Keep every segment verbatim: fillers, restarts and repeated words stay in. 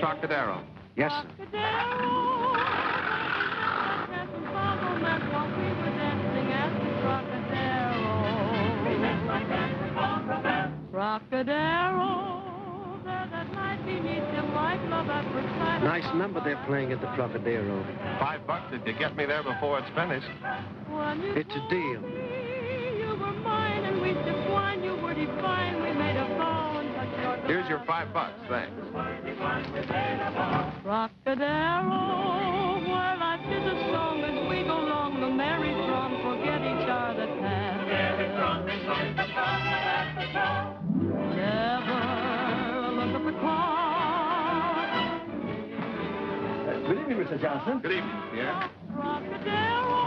Trocadero. Yes, sir. Nice number they're playing at the Trocadero. Five bucks if you get me there before it's finished. It's a deal. You were mine and we declined. You were defined. We made a phone. Here's your five bucks. Thanks. Trocadero, well, I did a song as we go along, the merry drum, forget each other past. Never look at the clock. Good evening, Mister Johnson. Good evening, yeah. Trocadero.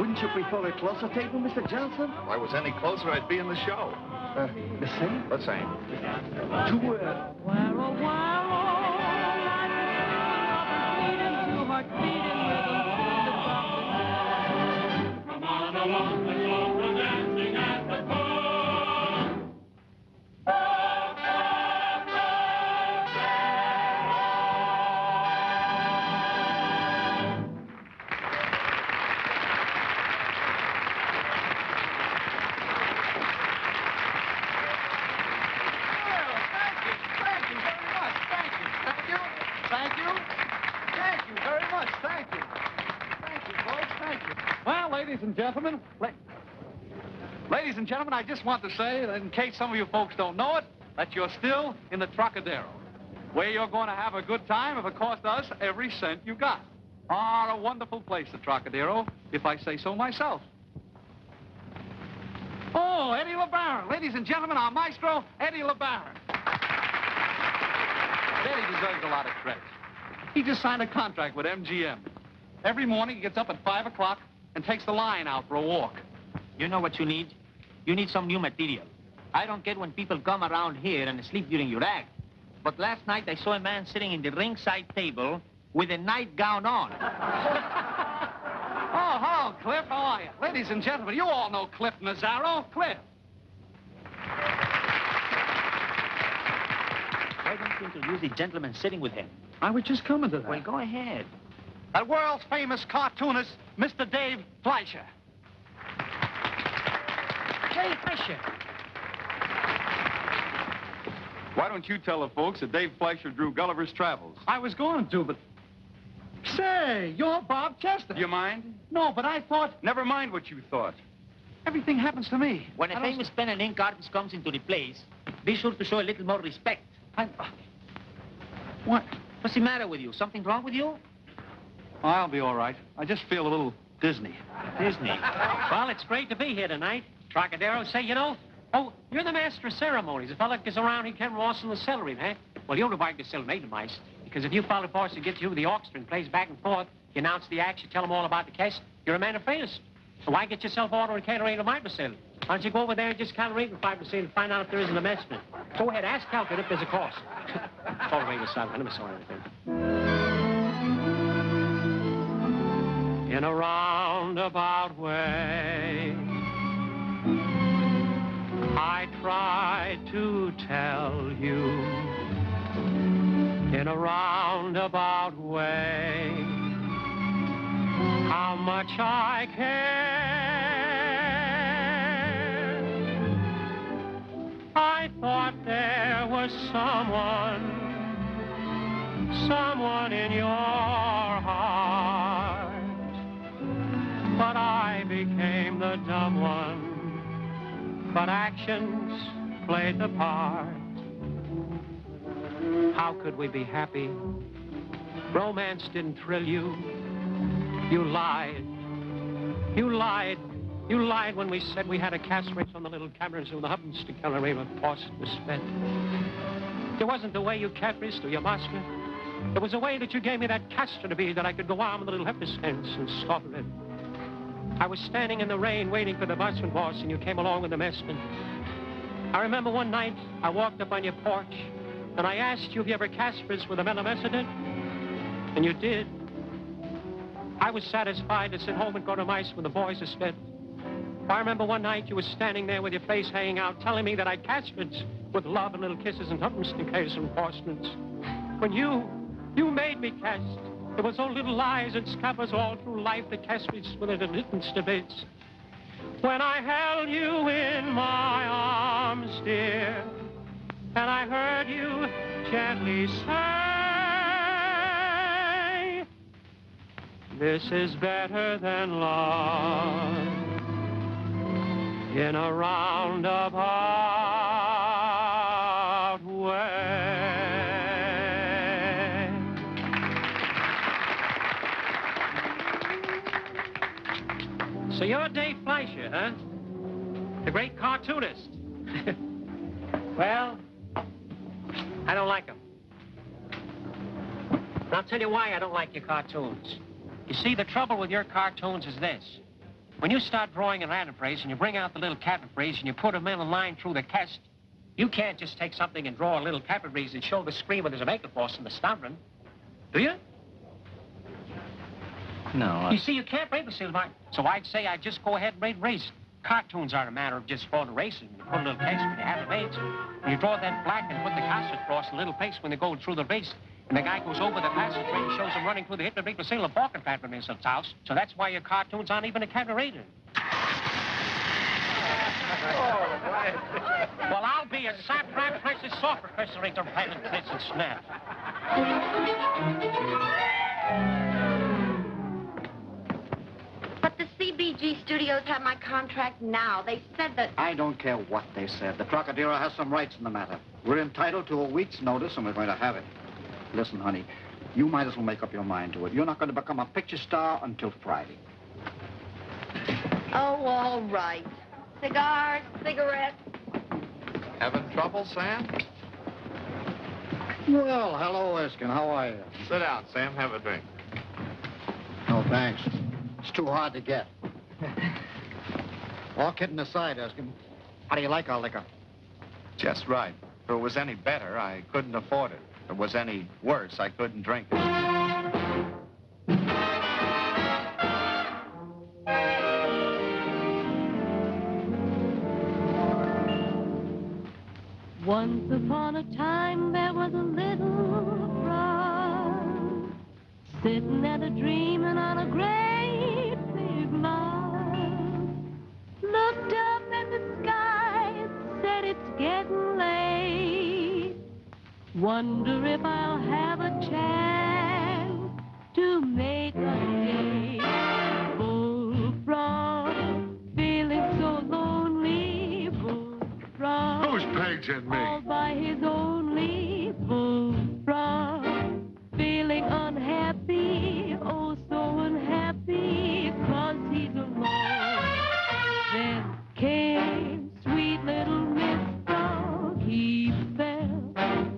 Wouldn't you prefer a closer table, Mister Johnson? If I was any closer, I'd be in the show. Uh, the same? The same. To where? Gentlemen, la ladies and gentlemen, I just want to say, in case some of you folks don't know it, that you're still in the Trocadero, where you're going to have a good time if it costs us every cent you got. Ah, a wonderful place, the Trocadero, if I say so myself. Oh, Eddie LeBaron. Ladies and gentlemen, our maestro, Eddie LeBaron. Eddie deserves a lot of credit. He just signed a contract with M G M. Every morning he gets up at five o'clock, and takes the line out for a walk. You know what you need? You need some new material. I don't get when people come around here and sleep during your act. But last night I saw a man sitting in the ringside table with a nightgown on. Oh, hello, Cliff. How are you? Ladies and gentlemen, you all know Cliff Nazaro. Cliff. Why don't you introduce the gentleman sitting with him? I was just coming to that. Well, go ahead. The world's famous cartoonist, Mister Dave Fleischer. Dave Fleischer. Why don't you tell the folks that Dave Fleischer drew Gulliver's Travels? I was going to, but... Say, you're Bob Chester. You mind? No, but I thought... Never mind what you thought. Everything happens to me. When a famous pen and ink artist comes into the place, be sure to show a little more respect. I'm... What? What's the matter with you? Something wrong with you? I'll be all right. I just feel a little Disney. Disney? Well, it's great to be here tonight. Trocadero, say, you know, oh, you're the master of ceremonies. If a fella gets around, he can rustle the celery, man. Well, you'll divide the celery mice, because if you follow force to get you the orchestra and plays back and forth, you announce the act, you tell them all about the case, you're a man of famous. So why get yourself order and catering to my facility? Why don't you go over there and just calculate in five percent and find out if there isn't a mess in it? Go ahead, ask Calcutta if there's a cost. All the way to South. I never saw anything. In a roundabout way, I try to tell you. In a roundabout way, how much I care. I thought there was someone, someone in your heart. But I became the dumb one, but actions played the part. How could we be happy Romance didn't thrill you. You lied. You lied. You lied when we said we had a cast race on the little cameras and the Hubbins to Kellery with forced was spent. There wasn't the way you capriced or your master. There was a way that you gave me that caster to be that I could go on with the little hippocampus and soften it. I was standing in the rain waiting for the busman boss and you came along with the messman. I remember one night I walked up on your porch and I asked you if you ever caspers with a melamecidin, and you did. I was satisfied to sit home and go to mice when the boys are spent. I remember one night you were standing there with your face hanging out telling me that I caspers with love and little kisses and humpenstinkers and porcelains. When you, you made me cast. There was so little lies and scabbers all through life that caspers with an admittance debates. When I held you in my arms, dear, and I heard you gently say, this is better than love in a roundabout way. So you're Dave Fleischer, huh? The great cartoonist. Well, I don't like them. And I'll tell you why I don't like your cartoons. You see, the trouble with your cartoons is this. When you start drawing an random phrase and you bring out the little cataphrase and you put them in a line through the cast, you can't just take something and draw a little cataphrase and show the screen where there's a makeup boss and the stombrand. Do you? No, I... You see, you can't break the seal mark. So I'd say I'd just go ahead and rate race. Cartoons are a matter of just photo racing. You put a little case when you have the race. You draw that black and put the casket across a little place when they go through the race. And the guy goes over the passage and shows him running through the hit and break the seal of Balkan pattern in his house. So that's why your cartoons aren't even a cabaret. Well, I'll be a saprap precious soft professor to Pilot Clits and Snap. But the C B G studios have my contract now. They said that... I don't care what they said. The Trocadero has some rights in the matter. We're entitled to a week's notice, and we're going to have it. Listen, honey, you might as well make up your mind to it. You're not going to become a picture star until Friday. Oh, all right. Cigars, cigarettes. Having trouble, Sam? Well, hello, Erskine. How are you? Sit down, Sam. Have a drink. No, thanks. It's too hard to get. All kidding aside, Erskine, how do you like our liquor? Just right. If it was any better, I couldn't afford it. If it was any worse, I couldn't drink it. Once upon a time, there was a little frog sitting at a dreamin' on a grave. Looked up at the sky and said it's getting late. Wonder if I'll have a chance to make a day. Bullfrog, feeling so lonely. Bullfrog, those pegs in me. All by his only. Bullfrog, feeling unhappy. Oh, so unhappy. Cause he's alone. Then came sweet little Miss Frog. He fell,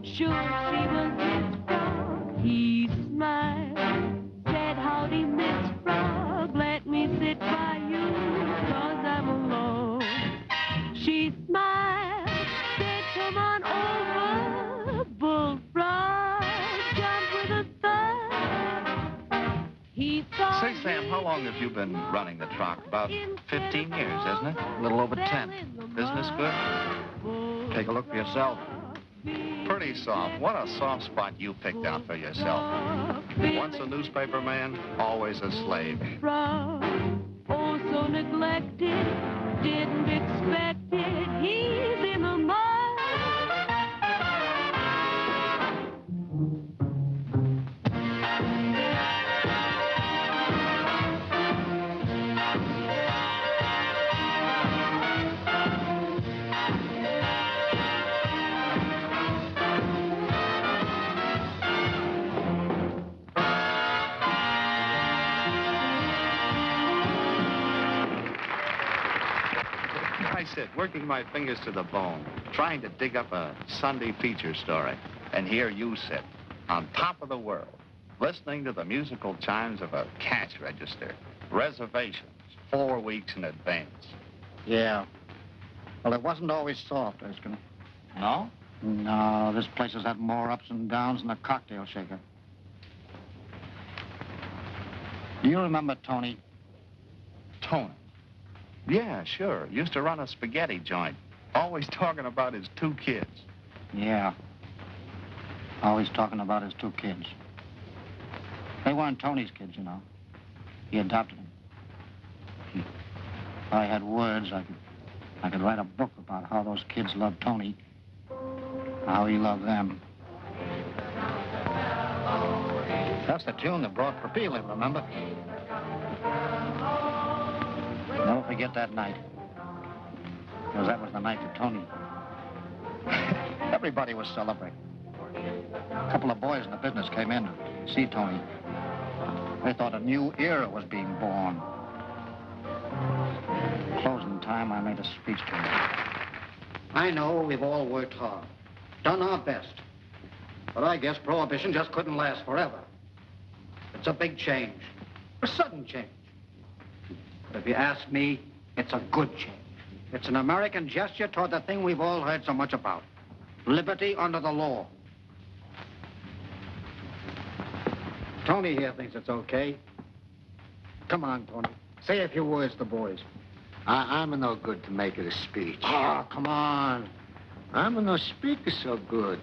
sure she was Miss Frog. He smiled, said, howdy, Miss Frog. Let me sit by you, cause I'm alone. She smiled, said, come on over, Bullfrog. Jumped with a thud. He saw. Say, Sam, how long have you been running the Troc? About fifteen years, isn't it? A little over ten. Business good? Take a look for yourself. Pretty soft. What a soft spot you picked out for yourself. Once a newspaper man, always a slave. Oh, so neglected, didn't expect it. He's in the mud. That's it, working my fingers to the bone, trying to dig up a Sunday feature story. And here you sit, on top of the world, listening to the musical chimes of a cash register. Reservations, four weeks in advance. Yeah. Well, it wasn't always soft, Erskine. No? No, this place has had more ups and downs than a cocktail shaker. Do you remember Tony? Tony? Yeah, sure. Used to run a spaghetti joint. Always talking about his two kids. Yeah. Always talking about his two kids. They weren't Tony's kids, you know. He adopted them. He, if I had words, I could, I could write a book about how those kids loved Tony, how he loved them. That's the tune that brought Papilio, remember? Never forget that night, because that was the night that Tony. Everybody was celebrating. A couple of boys in the business came in to see Tony. They thought a new era was being born. Closing time, I made a speech to him. I know we've all worked hard, done our best, but I guess Prohibition just couldn't last forever. It's a big change, a sudden change. But if you ask me, it's a good change. It's an American gesture toward the thing we've all heard so much about, liberty under the law. Tony here thinks it's okay. Come on, Tony. Say a few words to the boys. I, I'm no good to make it a speech. Oh, come on. I'm no speaker so good.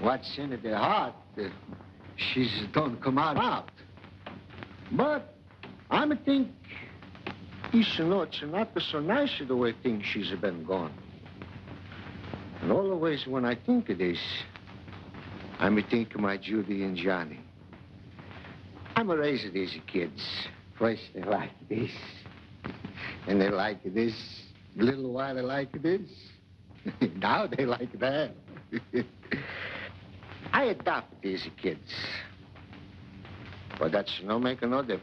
What's in the heart, uh, she's don't come out out. But I think it's not, not so nice the way things she's been gone. And always when I think of this, I think of my Judy and Johnny. I'm a raise these kids. First they like this, and they like this. A little while they like this. Now they like that. I adopt these kids, but that's no make no difference.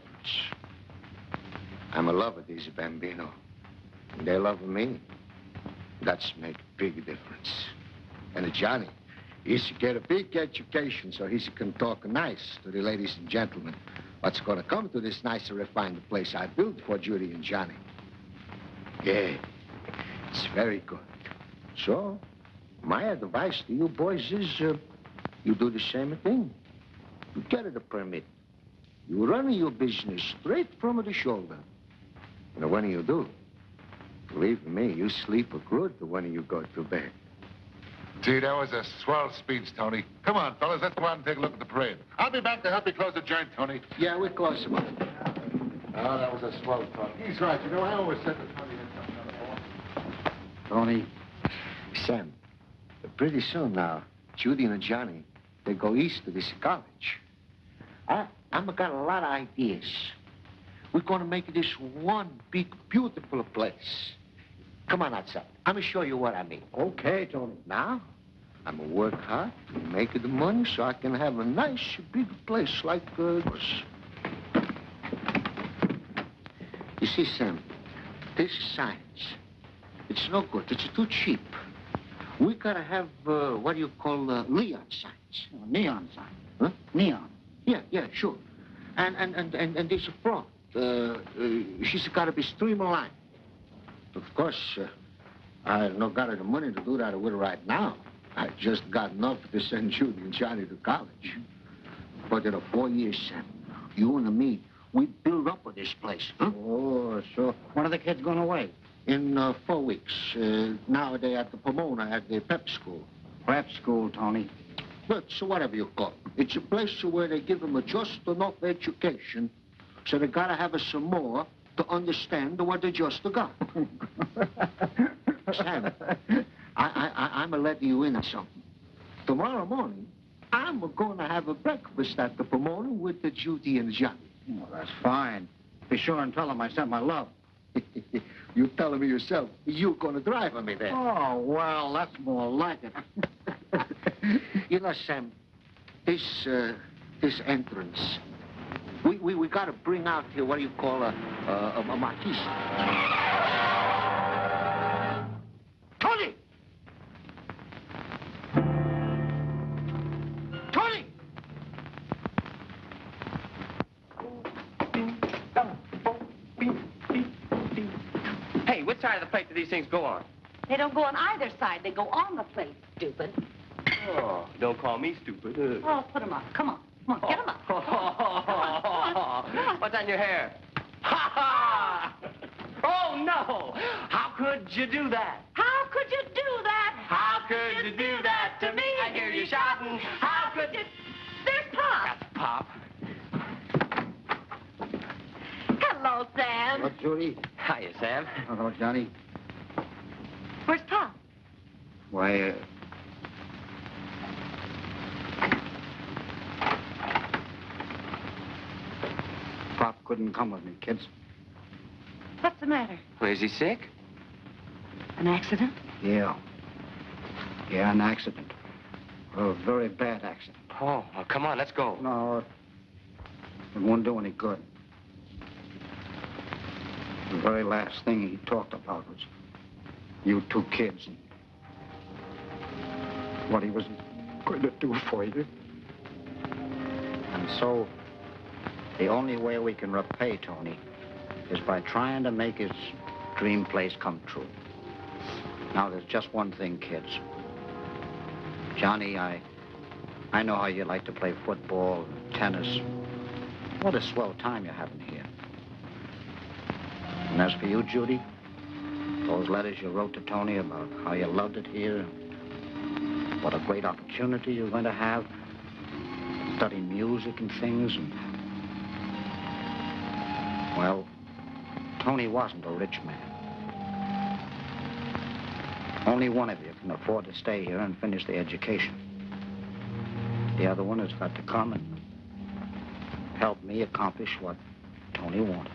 I'm a lover of these bambino. They love me. That's make big difference. And Johnny, he should get a big education so he can talk nice to the ladies and gentlemen. What's going to come to this nice and refined place I built for Judy and Johnny? Yeah, it's very good. So, my advice to you boys is uh, you do the same thing. You get the permit. You run your business straight from the shoulder. And when you do, believe me, you sleep good when you go to bed. Gee, that was a swell speech, Tony. Come on, fellas, let's go out and take a look at the parade. I'll be back to help you close the joint, Tony. Yeah, we'll close him up. Oh, that was a swell talk. He's right. You know, I always said that Tony had something on the ball. Tony, Sam, pretty soon now, Judy and Johnny, they go east to this college. I, I've got a lot of ideas. We're going to make this one big, beautiful place. Come on outside. I'm going to show you what I mean. Okay, Tony. Now, I'm going to work hard and make the money so I can have a nice, big place like uh, this. You see, Sam, this is science. It's no good. It's too cheap. We got to have, uh, what do you call, uh, neon signs. Oh, neon sign? Huh? Neon. Yeah, yeah, sure. And, and, and, and, and there's a front. Uh, uh, she's got to be streamlined. Of course, uh, I no got the money to do that with right now. I just got enough to send Judy and Johnny to college. But in a four years, Sam, you and me, we build up with this place, huh? Oh, sure. When are the kids going away? In uh, four weeks. Uh, now they're at the Pomona at the prep school. Prep school, Tony. But so whatever you call it. It's a place where they give them a just enough education, so they gotta have us some more to understand what they just got. Sam, I, I, I'm going to let you in on something. Tomorrow morning, I'm going to have a breakfast at the Pomona with the Judy and Johnny. Well, that's fine. Be sure and tell them I sent my love. You tell them yourself. You're going to drive me there. Oh, well, that's more like it. You know, Sam, this, uh, this entrance... We, we, we got to bring out here, what do you call, a, a, a, a marquise. side of the plate do these things go on? They don't go on either side. They go on the plate, stupid. Oh, don't call me stupid. Uh. Oh, put them up. Come on. Come on, oh. Get them up. Come on. Come on. Come on. Come on. What's on your hair? Ha ha! Oh, no! How could you do that? How could you do that? How could you do that to me? I hear you shouting. How could you... There's Pop. That's Pop. Hello, Sam. Hello, Judy. Hiya, Sam. Hello, Johnny. Where's Pop? Why, uh... Pop couldn't come with me, kids. What's the matter? Well, is he sick? An accident? Yeah. Yeah, an accident. A very bad accident. Oh, well, come on, let's go. No, it won't do any good. The very last thing he talked about was you two kids and what he was going to do for you. And so, the only way we can repay Tony is by trying to make his dream place come true. Now, there's just one thing, kids. Johnny, I, I know how you like to play football and tennis. What a swell time you're having here. And as for you, Judy, those letters you wrote to Tony about how you loved it here, what a great opportunity you're going to have, study music and things, and, well, Tony wasn't a rich man. Only one of you can afford to stay here and finish the education. The other one has got to come and help me accomplish what Tony wanted.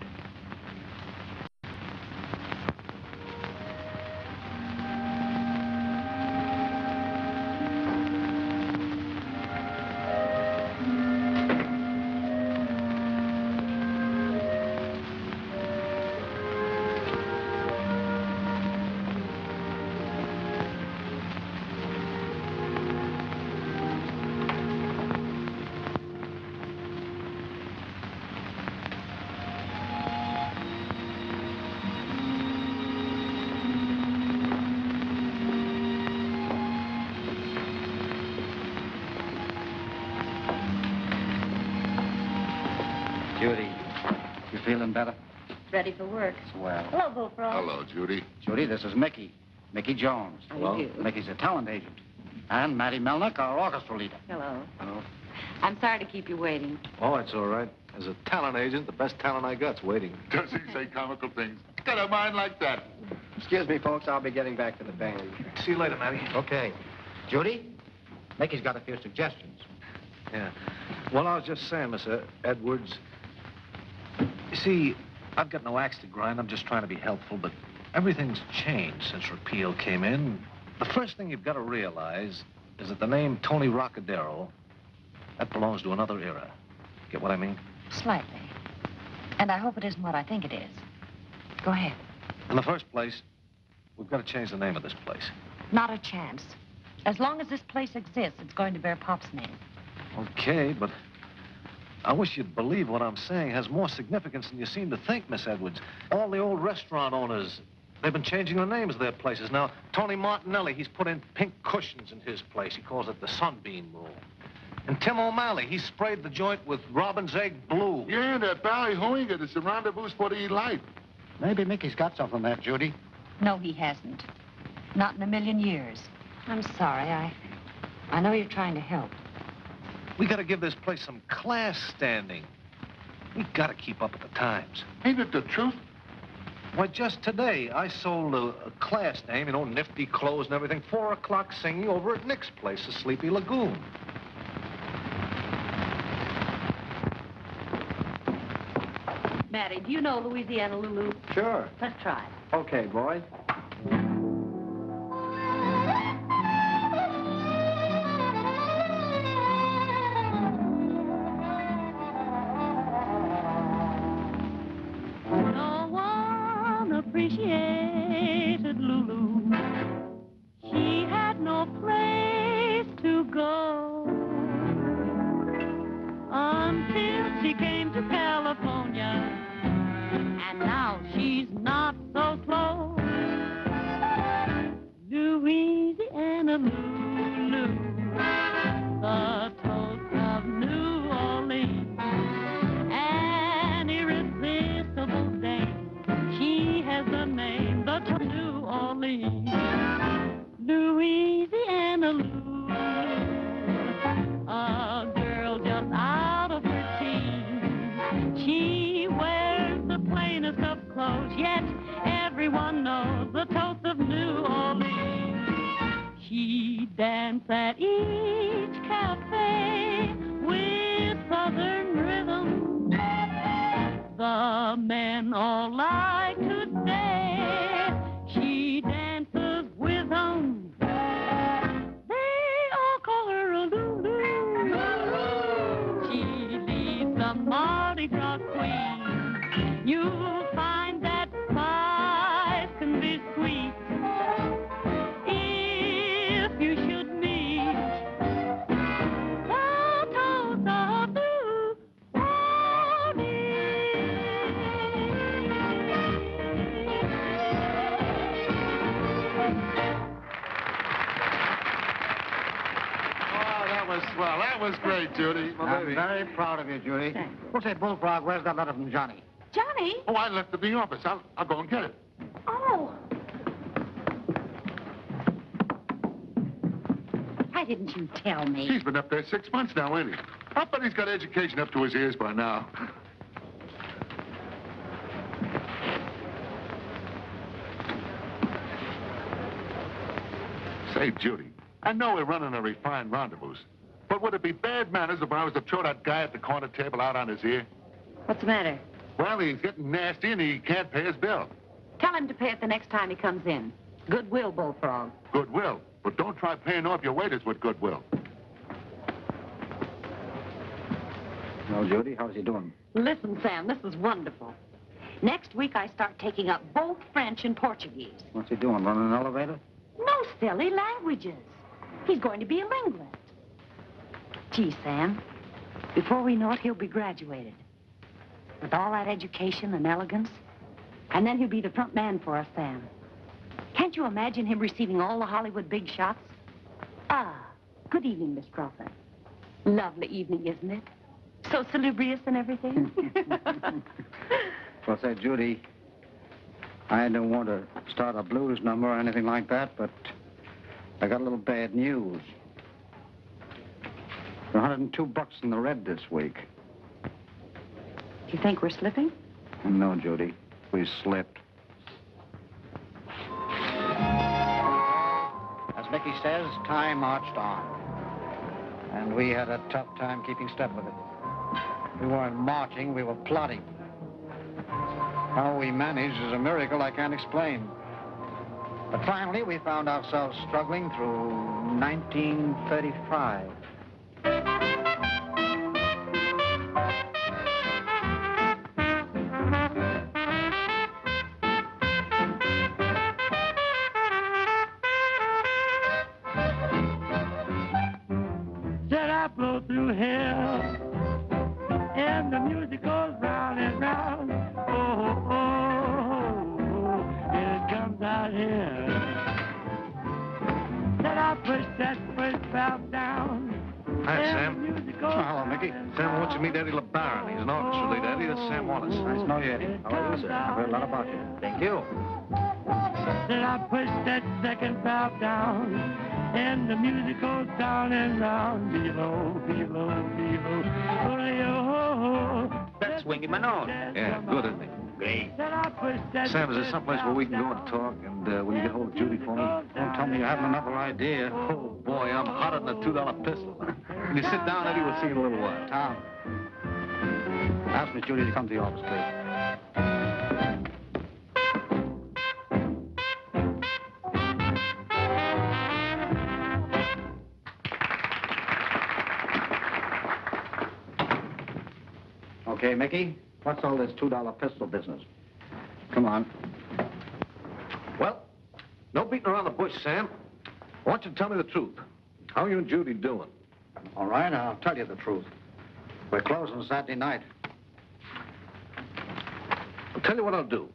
Ready for work. Well. Hello, Bullfrog. Hello, Judy. Judy, this is Mickey. Mickey Jones. Hello. Hello. Mickey's a talent agent. And Maddie Melnick, our orchestra leader. Hello. Hello. I'm sorry to keep you waiting. Oh, it's all right. As a talent agent, the best talent I got's waiting. Does he say comical things? Got a mind like that. Excuse me, folks. I'll be getting back to the band. See you later, Maddie. Okay. Judy, Mickey's got a few suggestions. Yeah. Well, I was just saying, Mister Edwards. You see, I've got no axe to grind. I'm just trying to be helpful, but everything's changed since repeal came in. The first thing you've got to realize is that the name Tony Trocadero, that belongs to another era. Get what I mean? Slightly. And I hope it isn't what I think it is. Go ahead. In the first place, we've got to change the name of this place. Not a chance. As long as this place exists, it's going to bear Pop's name. Okay, but... I wish you'd believe what I'm saying has more significance than you seem to think, Miss Edwards. All the old restaurant owners, they've been changing the names of their places. Now, Tony Martinelli, he's put in pink cushions in his place. He calls it the Sunbeam Rule. And Tim O'Malley, he sprayed the joint with robin's egg blue. Yeah, that Barry Hoeing, it's a rendezvous for the life. Maybe Mickey's got something there, Judy. No, he hasn't. Not in a million years. I'm sorry, I... I know you're trying to help. We gotta give this place some class standing. We gotta keep up with the times. Ain't it the truth? Why, just today, I sold a, a class name, you know, nifty clothes and everything, four o'clock singing over at Nick's place, the Sleepy Lagoon. Maddie, do you know Louisiana Lulu? Sure. Let's try it. Okay, boys. Appreciated Lulu. She had no place to go until she came to California, and now she's not so slow. to New Orleans, Louisiana Lou. A girl just out of her teens. She wears the plainest of clothes, yet everyone knows the toast of New Orleans. She danced at each cafe with southern rhythm. The men all like to dance. She dances with them. They all call her a Lulu. She leads the Mardi Gras queen. You. Well, that was great, Judy. My I'm baby. Very proud of you, Judy. Thanks. We'll say, Bullfrog, where's that letter from Johnny? Johnny? Oh, I left the Bee office. I'll, I'll go and get it. Oh. Why didn't you tell me? He's been up there six months now, ain't he? I bet he's got education up to his ears by now. Say, Judy, I know we're running a refined rendezvous, but would it be bad manners if I was to throw that guy at the corner table out on his ear? What's the matter? Well, he's getting nasty and he can't pay his bill. Tell him to pay it the next time he comes in. Goodwill, Bullfrog. Goodwill? But don't try paying off your waiters with goodwill. Well, Judy, how's he doing? Listen, Sam, this is wonderful. Next week I start taking up both French and Portuguese. What's he doing, running an elevator? No silly languages. He's going to be a linguist. Gee, Sam, before we know it, he'll be graduated. With all that education and elegance. And then he'll be the front man for us, Sam. Can't you imagine him receiving all the Hollywood big shots? Ah, good evening, Miss Crawford. Lovely evening, isn't it? So salubrious and everything. Well, say, Judy, I don't want to start a blues number or anything like that, but I got a little bad news. one hundred and two bucks in the red this week. You think we're slipping? No, Judy. We slipped. As Mickey says, time marched on. And we had a tough time keeping step with it. We weren't marching, we were plotting. How we managed is a miracle I can't explain. But finally, we found ourselves struggling through nineteen thirty-five. Eddie LeBaron. He's an orchestra leader. Eddie, that's Sam Wallace. Nice to know you, Eddie. How are you, sir? I've heard a lot about you. Thank you. Then I push that second valve down, and the music goes down and round. Below, below, below. That's Wingy Manone. Yeah, good, isn't it? Great. Sam, is there someplace where we can go and talk? And uh, will you get hold of Judy for me? Don't tell me you haven't another idea. Oh, boy, I'm hotter than a two dollar pistol. When you sit down, Eddie, we'll see you in a little while. Tom. Ask Miss Judy to come to the office, please. Okay, Mickey, what's all this two dollar pistol business? Come on. Well, no beating around the bush, Sam. I want you to tell me the truth. How are you and Judy doing? All right, I'll tell you the truth. We're closing Saturday night. I'll tell you what I'll do.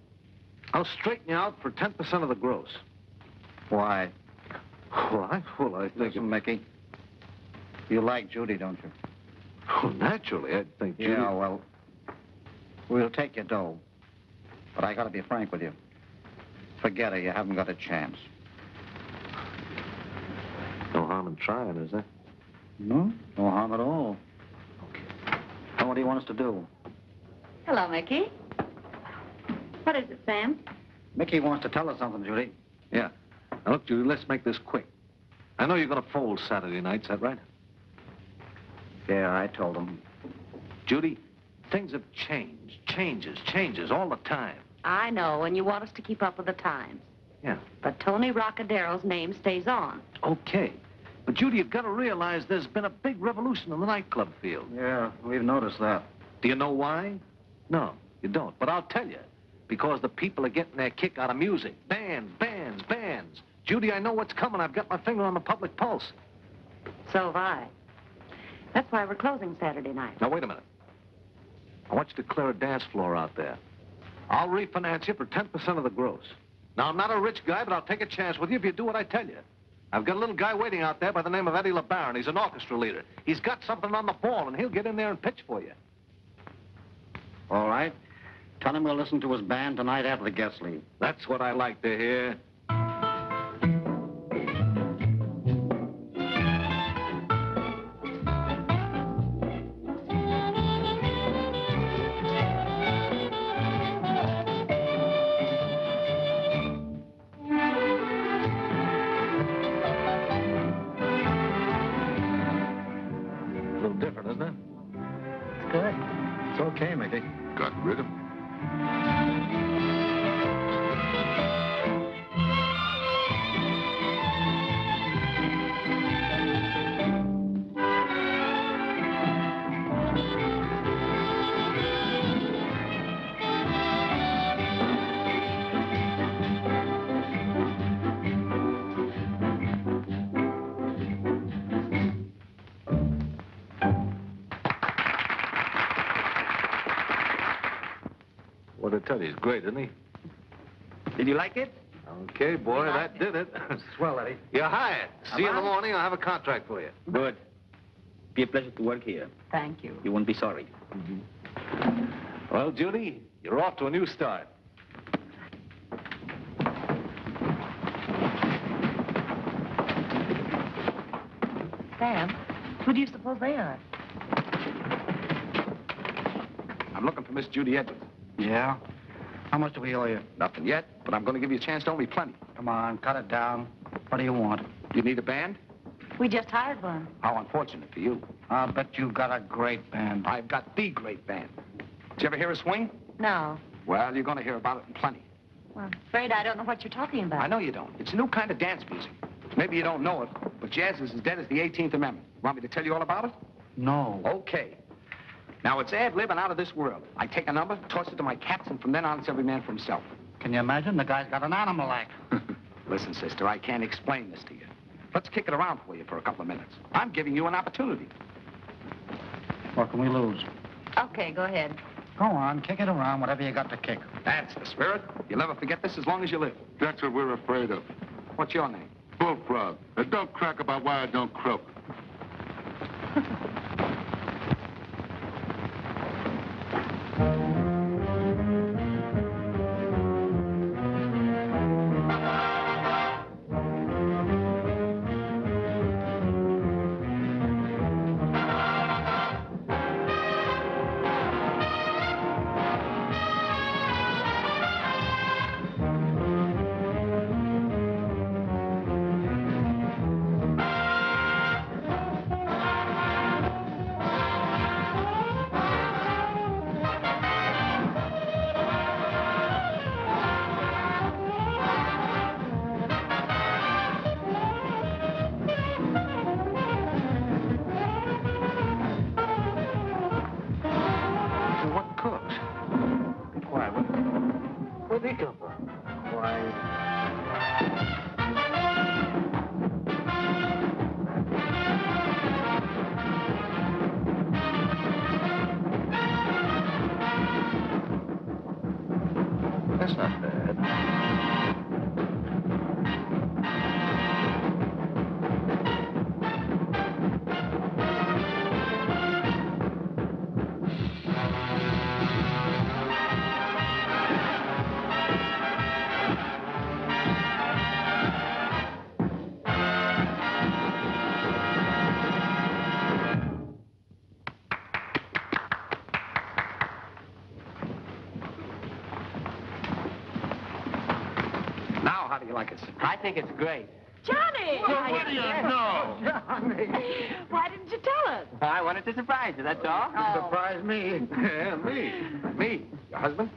I'll straighten you out for ten percent of the gross. Why? Why? Well, I think... Listen, Mickey, you like Judy, don't you? Oh, naturally, I think Judy... Yeah, well, we'll take your dough. But I gotta be frank with you. Forget her. You haven't got a chance. No harm in trying, is there? No, no harm at all. Okay. Now, what do you want us to do? Hello, Mickey. What is it, Sam? Mickey wants to tell us something, Judy. Yeah. Now, look, Judy, let's make this quick. I know you're going to fold Saturday night, is that right? Yeah, I told him. Judy, things have changed. Changes, changes all the time. I know, and you want us to keep up with the times. Yeah. But Tony Trocadero's name stays on. Okay. But, Judy, you've got to realize there's been a big revolution in the nightclub field. Yeah, we've noticed that. Do you know why? No, you don't. But I'll tell you. Because the people are getting their kick out of music. Bands, bands, bands. Judy, I know what's coming. I've got my finger on the public pulse. So have I. That's why we're closing Saturday night. Now, wait a minute. I want you to clear a dance floor out there. I'll refinance you for ten percent of the gross. Now, I'm not a rich guy, but I'll take a chance with you if you do what I tell you. I've got a little guy waiting out there by the name of Eddie LeBaron. He's an orchestra leader. He's got something on the ball, and he'll get in there and pitch for you. All right. Tell him we'll listen to his band tonight after the guests leave. That's what I like to hear. He's great, isn't he? Did you like it? Okay, boy, that did it. Swell, Eddie. You're hired. See you in the morning. I'll have a contract for you. Good. Be a pleasure to work here. Thank you. You won't be sorry. Mm-hmm. Well, Judy, you're off to a new start. Sam, who do you suppose they are? I'm looking for Miss Judy Edwards. Yeah? How much do we owe you? Nothing yet, but I'm going to give you a chance to owe me plenty. Come on, cut it down. What do you want? You need a band? We just hired one. How unfortunate for you. I'll bet you've got a great band. I've got the great band. Did you ever hear a swing? No. Well, you're going to hear about it in plenty. Well, I'm afraid I don't know what you're talking about. I know you don't. It's a new kind of dance music. Maybe you don't know it, but jazz is as dead as the eighteenth amendment. Want me to tell you all about it? No. Okay. Now, it's ad-lib and out of this world. I take a number, toss it to my cats, and from then on, it's every man for himself. Can you imagine? The guy's got an animal act. Listen, sister, I can't explain this to you. Let's kick it around for you for a couple of minutes. I'm giving you an opportunity. What can we lose? Okay, go ahead. Go on, kick it around, whatever you got to kick. That's the spirit. You'll never forget this as long as you live. That's what we're afraid of. What's your name? Bullfrog. Now, don't crack about why I don't croak. You like it? I think it's great. Johnny! Well, what do you know? Johnny! Why didn't you tell us? I wanted to surprise you, that's all. Oh. Surprise me? Yeah, me. Me. Your husband?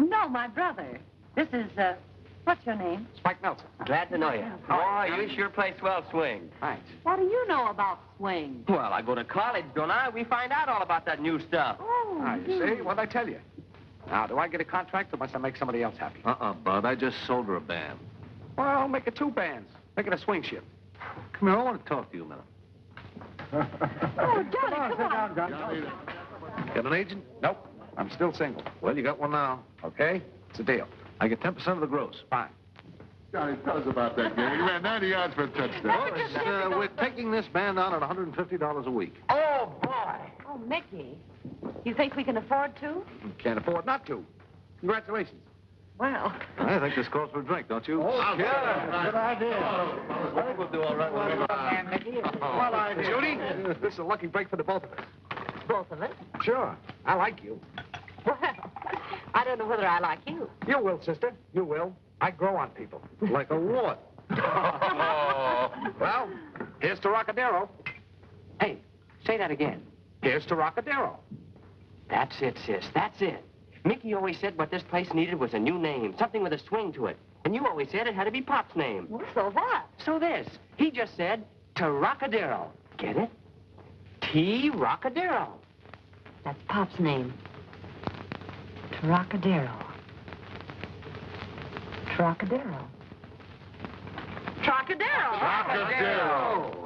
No, my brother. This is, uh, what's your name? Spike Nelson. Glad to know you. Oh, you sure play swell swing. Thanks. What do you know about swing? Well, I go to college, don't I? We find out all about that new stuff. Oh, ah, you see? What'd I tell you? Now, do I get a contract or must I make somebody else happy? Uh-uh, Bud. I just sold her a band. Well, I'll make it two bands. Make it a swing shift. Come here, I want to talk to you a minute. Oh, Johnny, come on. Come on. Sit down, Johnny. Got an agent? Nope. I'm still single. Well, you got one now. Okay? It's a deal. I get ten percent of the gross. Fine. Johnny, tell us about that game. You ran ninety yards for a touchdown. Well, uh, we're taking this band on at a hundred fifty dollars a week. Oh, boy. Oh, Mickey. You think we can afford to? Can't afford not to. Congratulations. Well. I think this calls for a drink, don't you? Oh, sure. Good idea. Oh, well, we'll do all right. Well, well, Mickey. Well, I Judy, this is a lucky break for the both of us. Both of us? Sure. I like you. Well, I don't know whether I like you. You will, sister. You will. I grow on people. Like a wart. Oh. Well, here's to Trocadero. Hey, say that again. Here's to Trocadero. That's it, sis. That's it. Mickey always said what this place needed was a new name, something with a swing to it. And you always said it had to be Pop's name. Well, so what? So this. He just said, Trocadero. Get it? T-Rocadero. That's Pop's name. Trocadero. Trocadero. Trocadero. Trocadero.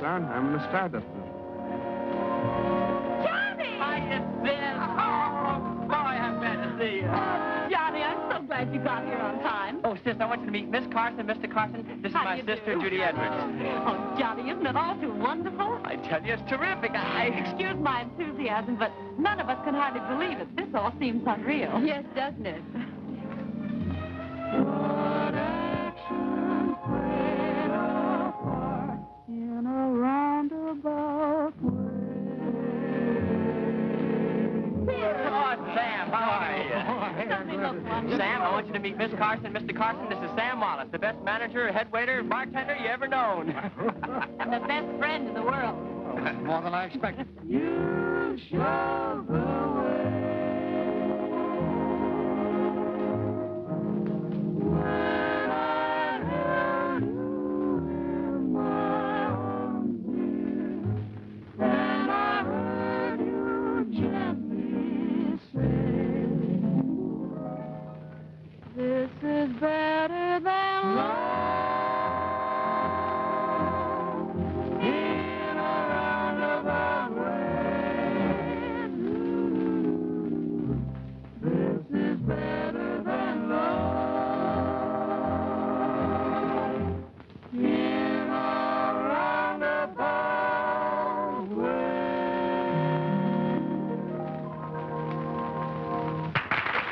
Son, I'm Miss Stardust. Johnny! Hiya, Bill. Oh, boy, I'm glad to see you. Johnny, I'm so glad you got here on time. Oh, sis, I want you to meet Miss Carson, Mister Carson. This How is my sister, do? Judy Edwards. Oh, Johnny, isn't it all too wonderful? I tell you, it's terrific. I... Excuse my enthusiasm, but none of us can hardly believe it. This all seems unreal. Yes, doesn't it? Sam, I want you to meet Miss Carson. Mister Carson, this is Sam Wallace, the best manager, head waiter, bartender you ever known. And the best friend in the world. Oh, more than I expected. You show the way. When I heard you gently say, this is better than love in a roundabout way. This is better than love in a roundabout way.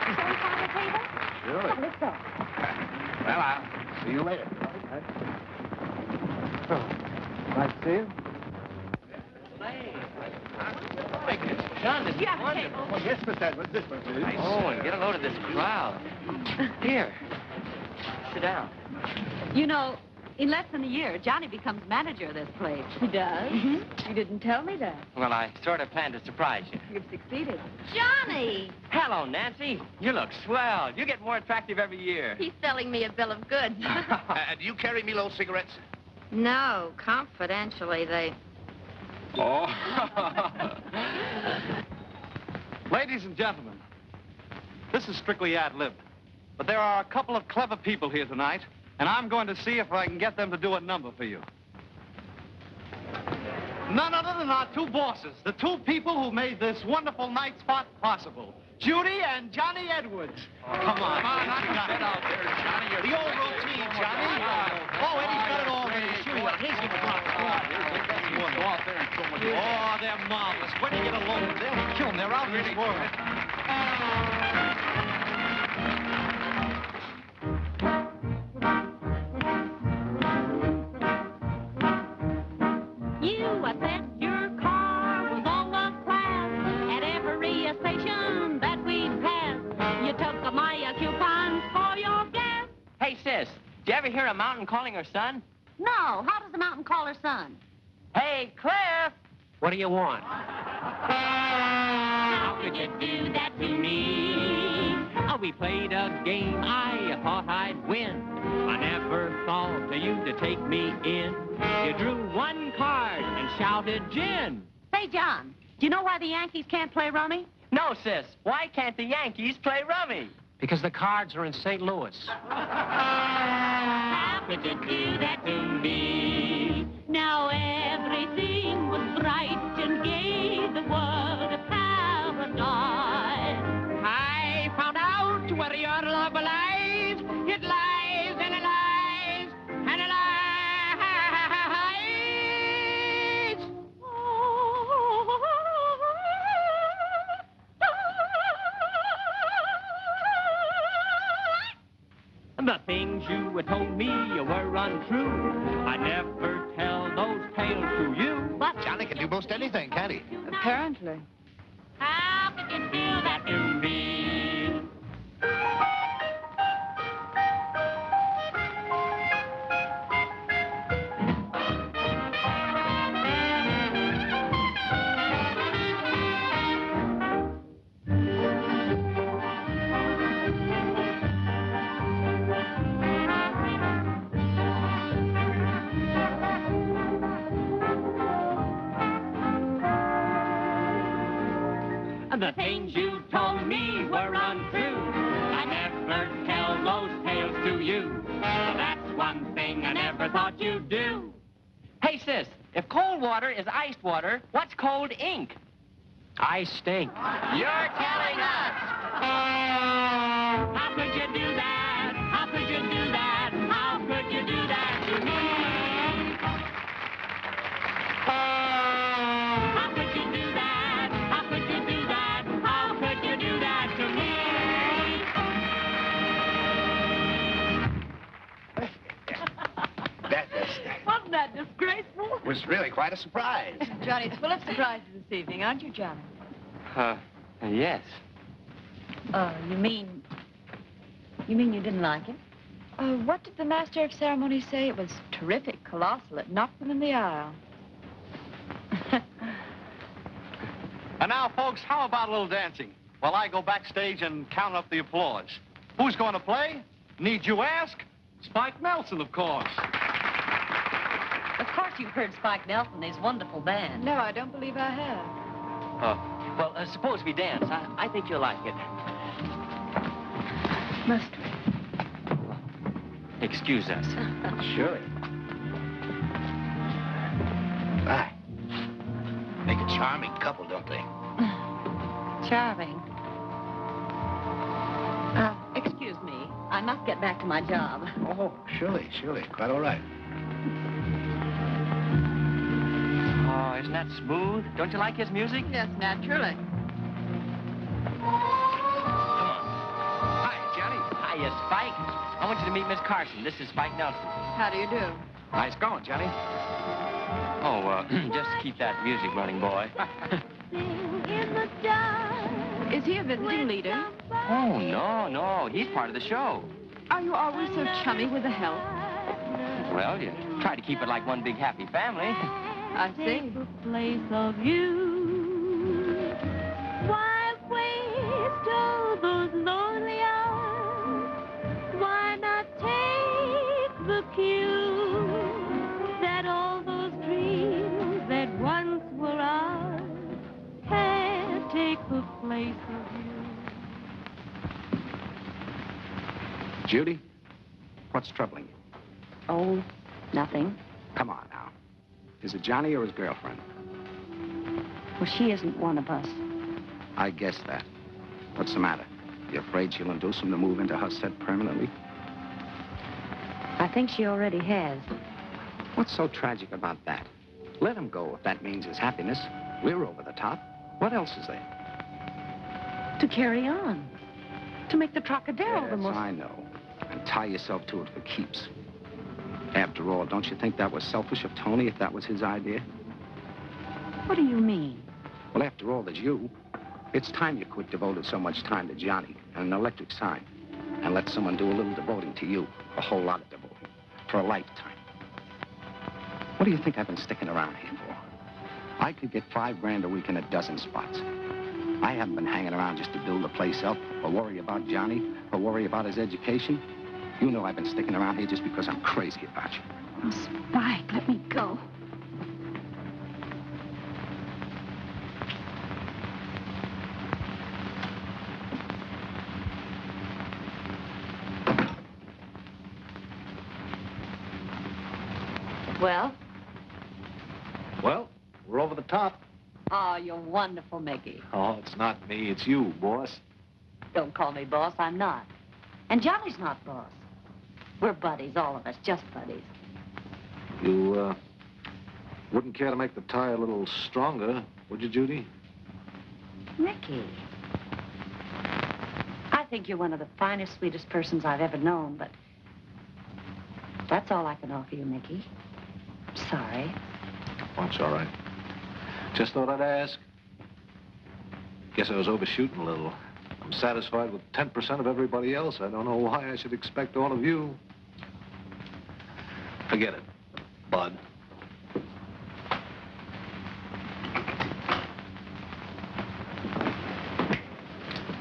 Is that on the table? Really? Well, I'll see you later. Oh, nice to see you. John, this is wonderful. Oh, yes, Miss Edwards, this one, please. Oh, and get a load of this crowd. Here, sit down. You know, in less than a year, Johnny becomes manager of this place. He does? Mm-hmm. You didn't tell me that. Well, I sort of planned to surprise you. You've succeeded. Johnny! Hello, Nancy. You look swell. You get more attractive every year. He's selling me a bill of goods. uh, do you carry Milo cigarettes? No, confidentially, they... Oh. Ladies and gentlemen, this is strictly ad-lib, but there are a couple of clever people here tonight, and I'm going to see if I can get them to do a number for you. None other than our two bosses, the two people who made this wonderful night spot possible, Judy and Johnny Edwards. Oh, come on, come on, I got it out there, Johnny. You're the old routine, Johnny. Oh, Eddie's got it all ready. marvelous. When you get along with them, you kill them. They're out of this world. You are that. Hey, sis, did you ever hear a mountain calling her son? No, how does a mountain call her son? Hey, Cliff! What do you want? How could you do that to me? Oh, we played a game I thought I'd win. I never thought of you to take me in. You drew one card and shouted, gin. Hey, John, do you know why the Yankees can't play rummy? No, sis, why can't the Yankees play rummy? Because the cards are in Saint Louis. How could you do that to me? Now everything was bright and gave the world a paradise. I found out where your love lies. It lies and it lies and it lies. Oh. The things you had told me were untrue. I never tell those tales to you. But Johnny can do most anything, can't he? Apparently. How could you do that to me? The things you told me were untrue. I never tell those tales to you. That's one thing I never thought you'd do. Hey, sis, if cold water is iced water, what's cold ink? I stink. You're telling us. How could you do that? How could you do that? How could you do that to me? Wasn't that disgraceful? It was really quite a surprise. Johnny, it's full of surprises this evening, aren't you, Johnny? Uh, yes. Oh, you mean... You mean you didn't like it? Uh, what did the master of ceremonies say? It was terrific, colossal. It knocked them in the aisle. And now, folks, how about a little dancing? While I go backstage and count up the applause. Who's going to play? Need you ask? Spike Nelson, of course. Of course you've heard Spike Nelson, his wonderful band. No, I don't believe I have. Uh, well, uh, suppose we dance. I, I think you'll like it. Must we? Excuse us. Surely. Bye. Make a charming couple, don't they? Charming. Uh, excuse me. I must get back to my job. Oh, surely, surely. Quite all right. Oh, isn't that smooth? Don't you like his music? Yes, naturally. Come on. Hi, Johnny. Hiya, Spike. I want you to meet Miss Carson. This is Spike Nelson. How do you do? Nice going, Johnny. Oh, uh, just keep that music running, boy. Is he a visiting leader? Oh, no, no. He's part of the show. Are you always so chummy with the help? Well, you try to keep it like one big happy family. I see. The place of you. Why waste all those lonely hours? Why not take the cue that all those dreams that once were ours can't take the place of you? Judy, what's troubling you? Oh, nothing. Come on now. Is it Johnny or his girlfriend? Well, she isn't one of us. I guess that. What's the matter? You afraid she'll induce him to move into her set permanently? I think she already has. What's so tragic about that? Let him go if that means his happiness. We're over the top. What else is there? To carry on. To make the Trocadero yes, the most... I know. And tie yourself to it for keeps. After all, don't you think that was selfish of Tony if that was his idea? What do you mean? Well, after all, there's you. It's time you quit devoting so much time to Johnny and an electric sign. And let someone do a little devoting to you. A whole lot of devoting. For a lifetime. What do you think I've been sticking around here for? I could get five grand a week in a dozen spots. I haven't been hanging around just to build the place up, or worry about Johnny, or worry about his education. You know I've been sticking around here just because I'm crazy about you. Oh, Spike, let me go. Well? Well, we're over the top. Oh, you're wonderful, Mickey. Oh, it's not me, it's you, boss. Don't call me boss, I'm not. And Johnny's not boss. We're buddies, all of us, just buddies. You, uh, wouldn't care to make the tie a little stronger, would you, Judy? Mickey, I think you're one of the finest, sweetest persons I've ever known, but that's all I can offer you, Mickey. Sorry. Oh, it's all right. Just thought I'd ask. Guess I was overshooting a little. I'm satisfied with ten percent of everybody else. I don't know why I should expect all of you. Forget it, Bud.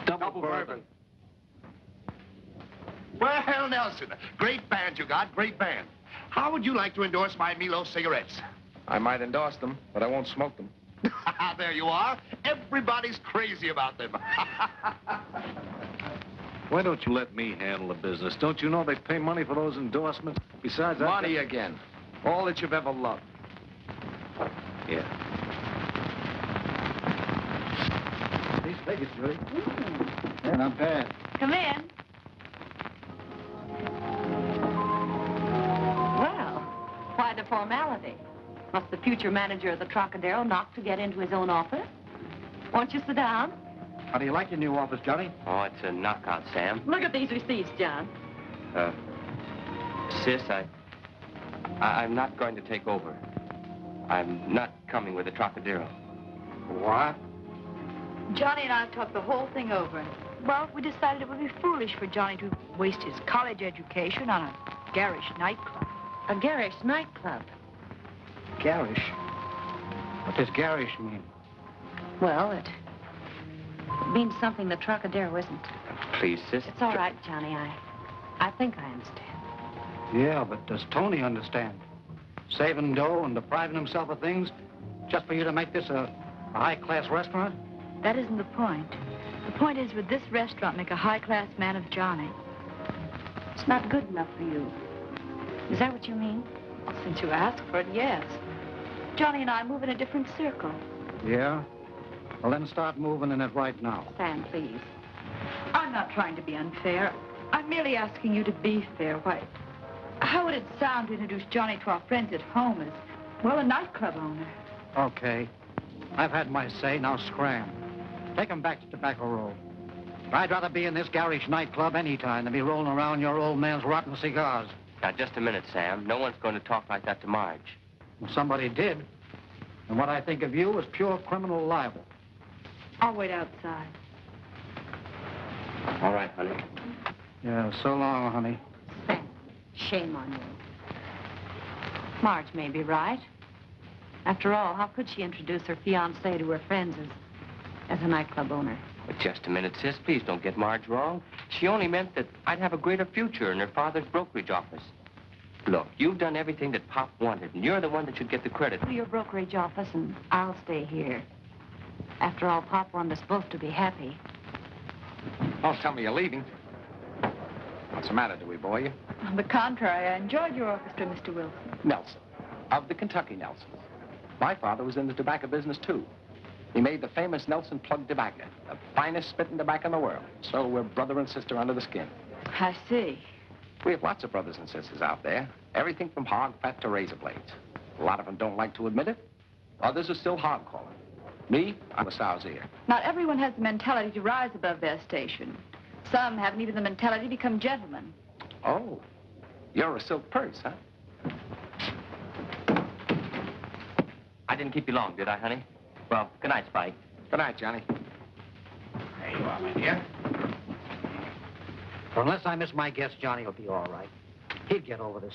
Double, Double bourbon. bourbon. Well, Nelson, great band you got, great band. How would you like to endorse my Milo cigarettes? I might endorse them, but I won't smoke them. There you are. Everybody's crazy about them. Why don't you let me handle the business? Don't you know they pay money for those endorsements? Besides, I've got... Money again. All that you've ever loved. Yeah. These tickets, Julie. Mm. Yeah, not bad. Come in. Well, why the formality? Must the future manager of the Trocadero knock to get into his own office? Won't you sit down? How do you like your new office, Johnny? Oh, it's a knockout, Sam. Look at these receipts, John. Uh, sis, I, I... I'm not going to take over. I'm not coming with the Trocadero. What? Johnny and I have talked the whole thing over. Well, we decided it would be foolish for Johnny to waste his college education on a garish nightclub. A garish nightclub? Garish? What does garish mean? Well, it means something the Trocadero isn't. Please, sister. It's all right, Johnny. I, I think I understand. Yeah, but does Tony understand? Saving dough and depriving himself of things just for you to make this a, a high-class restaurant? That isn't the point. The point is, would this restaurant make a high-class man of Johnny? It's not good enough for you. Is that what you mean? Since you ask for it, yes. Johnny and I move in a different circle. Yeah? Well, then start moving in it right now. Sam, please. I'm not trying to be unfair. I'm merely asking you to be fair. Why, how would it sound to introduce Johnny to our friends at home as, well, a nightclub owner? Okay. I've had my say, now scram. Take him back to Tobacco Road. I'd rather be in this garish nightclub any time than be rolling around your old man's rotten cigars. Now, just a minute, Sam. No one's going to talk like that to Marge. Well, somebody did. And what I think of you is pure criminal libel. I'll wait outside. All right, honey. Yeah, so long, honey. Sam, shame on you. Marge may be right. After all, how could she introduce her fiancé to her friends as, as a nightclub owner? Well, just a minute, sis. Please don't get Marge wrong. She only meant that I'd have a greater future in her father's brokerage office. Look, you've done everything that Pop wanted, and you're the one that should get the credit. To your brokerage office, and I'll stay here. After all, Pop wanted us both to be happy. Don't tell me you're leaving. What's the matter? Do we bore you? On the contrary, I enjoyed your orchestra, Mister Wilson. Nelson, of the Kentucky Nelsons. My father was in the tobacco business, too. He made the famous Nelson plug tobacco, the finest spitting tobacco in the world. So we're brother and sister under the skin. I see. We have lots of brothers and sisters out there. Everything from hog fat to razor blades. A lot of them don't like to admit it. Others are still hog calling. Me? I'm a sowsier. Not everyone has the mentality to rise above their station. Some haven't even the mentality to become gentlemen. Oh, you're a silk purse, huh? I didn't keep you long, did I, honey? Well, good night, Spike. Good night, Johnny. There you are, my dear. Well, unless I miss my guess, Johnny will be all right. He'll get over this.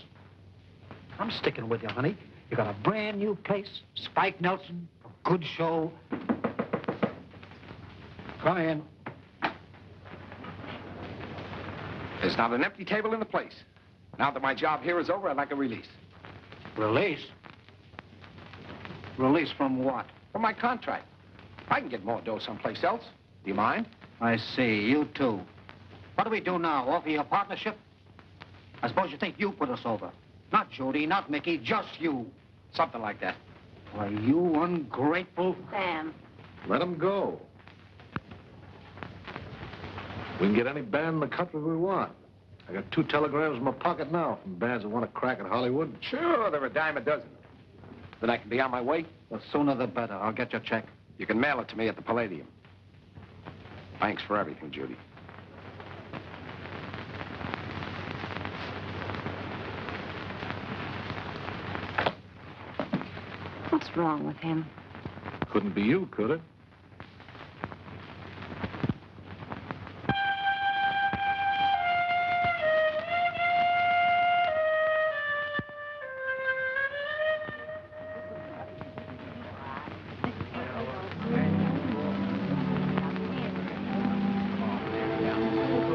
I'm sticking with you, honey. You got a brand new place, Spike Nelson, a good show. Come in. There's not an empty table in the place. Now that my job here is over, I'd like a release. Release? Release from what? From my contract. I can get more dough someplace else. Do you mind? I see. You too. What do we do now? Offer you a partnership? I suppose you think you put us over. Not Judy, not Mickey, just you. Something like that. Are you ungrateful? Sam. Let him go. We can get any band in the country we want. I got two telegrams in my pocket now from bands that want to crack at Hollywood. Sure, they're a dime a dozen. Then I can be on my way? The sooner the better. I'll get your check. You can mail it to me at the Palladium. Thanks for everything, Judy. What's wrong with him? Couldn't be you, could it?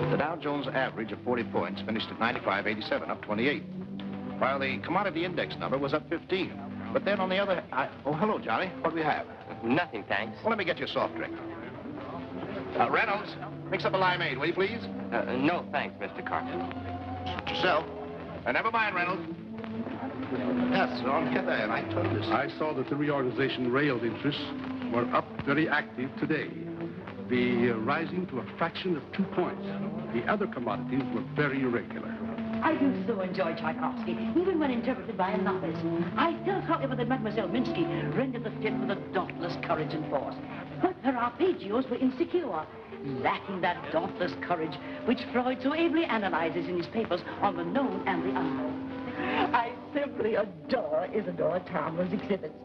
The Dow Jones average of forty points finished at ninety-five eighty-seven, up twenty-eight, while the commodity index number was up fifteen. But then on the other, I, oh, hello, Johnny. What do we have? Nothing, thanks. Well, let me get you a soft drink. Uh, Reynolds, mix up a limeade, will you please? Uh, no, thanks, Mister Carson. Yourself. Uh, never mind, Reynolds. Yes, on get there. I told you. I saw that the reorganization railed interests were up, very active today. The uh, rising to a fraction of two points. The other commodities were very irregular. I do so enjoy Tchaikovsky, even when interpreted by a novice. I still caught that Mademoiselle Minsky rendered the fit with a dauntless courage and force. But her arpeggios were insecure, lacking that dauntless courage which Freud so ably analyzes in his papers on the known and the unknown. I simply adore Isadora Tomlin's exhibits.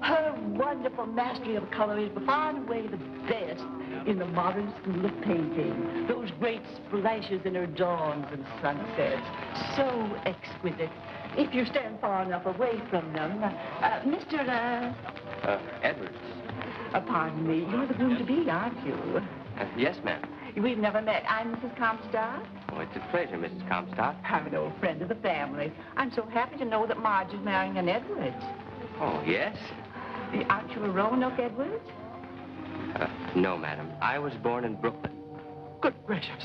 Her wonderful mastery of color is far and away the best in the modern school of painting. Those great splashes in her dawns and sunsets, so exquisite. If you stand far enough away from them, uh, Mister Uh, uh, Edwards. Uh, pardon me, you're the groom to be, aren't you? Uh, yes, ma'am. We've never met. I'm Missus Comstock. Oh, it's a pleasure, Missus Comstock. I'm an old friend of the family. I'm so happy to know that Marge is marrying an Edwards. Oh, yes? Aren't you a Roanoke Edwards? Uh, no, madam. I was born in Brooklyn. Good gracious.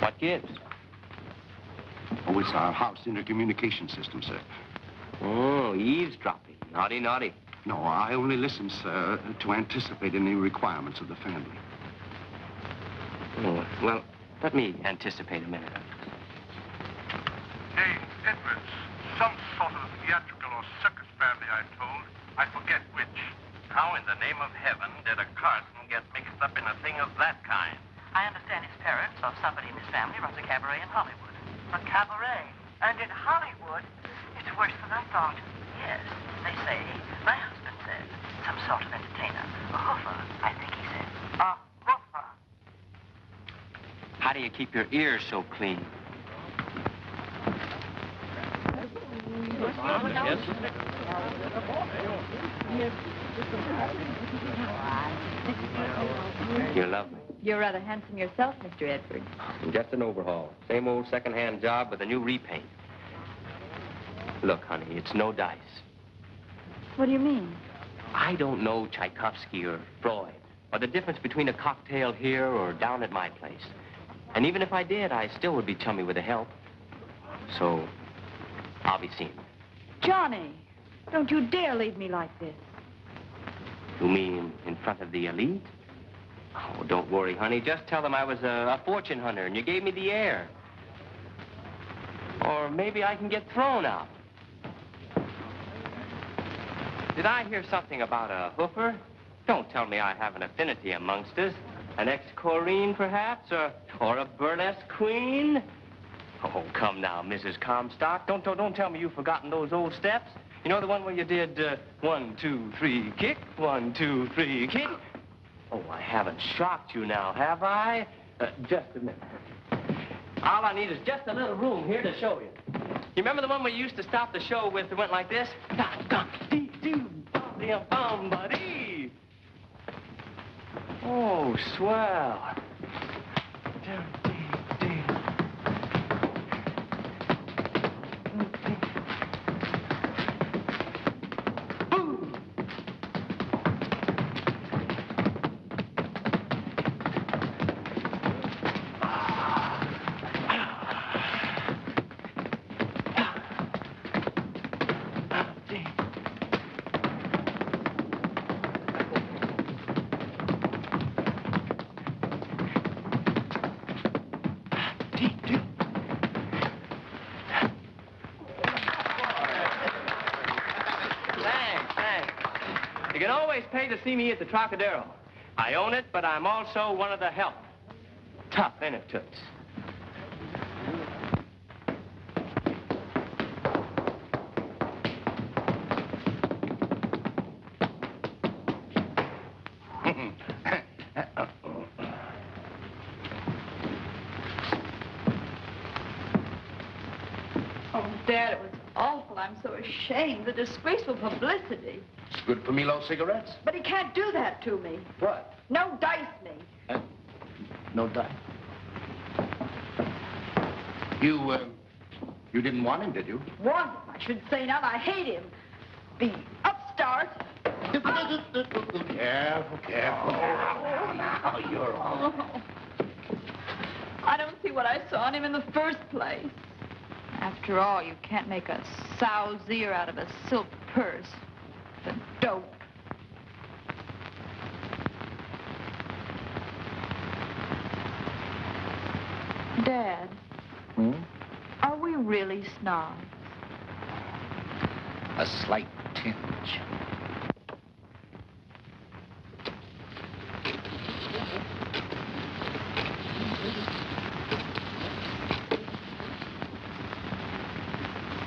What gives? Oh, it's our house intercommunication system, sir. Oh, eavesdropping. Naughty, naughty. No, I only listen, sir, to anticipate any requirements of the family. Oh, well, let me anticipate a minute. James Edwards, some sort of theatrical or circus family, I'm told. I forget which. How in the name of heaven did a Carson get mixed up in a thing of that kind? I understand his parents or somebody in his family runs a cabaret in Hollywood. A cabaret? And in Hollywood? It's worse than I thought. Yes, they say. My husband says. Some sort of entertainer. A hoofer, I think he said. A hoofer. How do you keep your ears so clean? You're lovely. You're rather handsome yourself, Mister Edwards. Just an overhaul. Same old second-hand job with a new repaint. Look, honey, it's no dice. What do you mean? I don't know Tchaikovsky or Freud, or the difference between a cocktail here or down at my place. And even if I did, I still would be chummy with the help. So, I'll be seen. Johnny, don't you dare leave me like this. You mean in front of the elite? Oh, don't worry, honey. Just tell them I was a, a fortune hunter and you gave me the air. Or maybe I can get thrown out. Did I hear something about a hoofer? Don't tell me I have an affinity amongst us. An ex-Corrine, perhaps, or, or a burlesque queen? Oh, come now, Missus Comstock. Don't, don't, don't tell me you've forgotten those old steps. You know, the one where you did uh, one, two, three, kick, one, two, three, kick. Oh, I haven't shocked you now, have I? Uh, just a minute. All I need is just a little room here to show you. You remember the one we used to stop the show with that went like this? Da, da, dee, doo, bum, bum, ba, dee. Oh, swell. Da, dee, dee. Boom. Pay to see me at the Trocadero. I own it, but I'm also one of the help. Tough, ain't it, Toots? Oh, Dad, it was awful. I'm so ashamed. The disgraceful publicity. It's good for Milo cigarettes. But he can't do that to me. What? No dice me. Uh, no dice. You, uh, you didn't want him, did you? Want him? I should say not. I hate him. The upstart. Oh. Careful, careful. Oh, now you're all. Oh. I don't see what I saw in him in the first place. After all, you can't make a sow's ear out of a silk purse. The dope. Dad, hmm? Are we really snobs? A slight tinge.